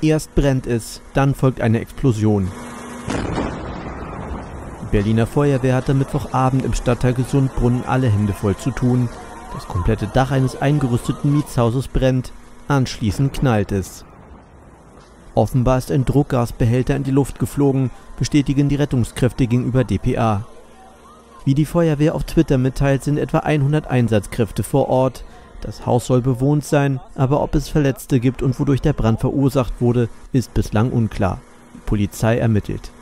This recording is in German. Erst brennt es, dann folgt eine Explosion. Die Berliner Feuerwehr hatte Mittwochabend im Stadtteil Gesundbrunnen alle Hände voll zu tun. Das komplette Dach eines eingerüsteten Mietshauses brennt, anschließend knallt es. Offenbar ist ein Druckgasbehälter in die Luft geflogen, bestätigen die Rettungskräfte gegenüber dpa. Wie die Feuerwehr auf Twitter mitteilt, sind etwa 100 Einsatzkräfte vor Ort. Das Haus soll bewohnt sein, aber ob es Verletzte gibt und wodurch der Brand verursacht wurde, ist bislang unklar. Die Polizei ermittelt.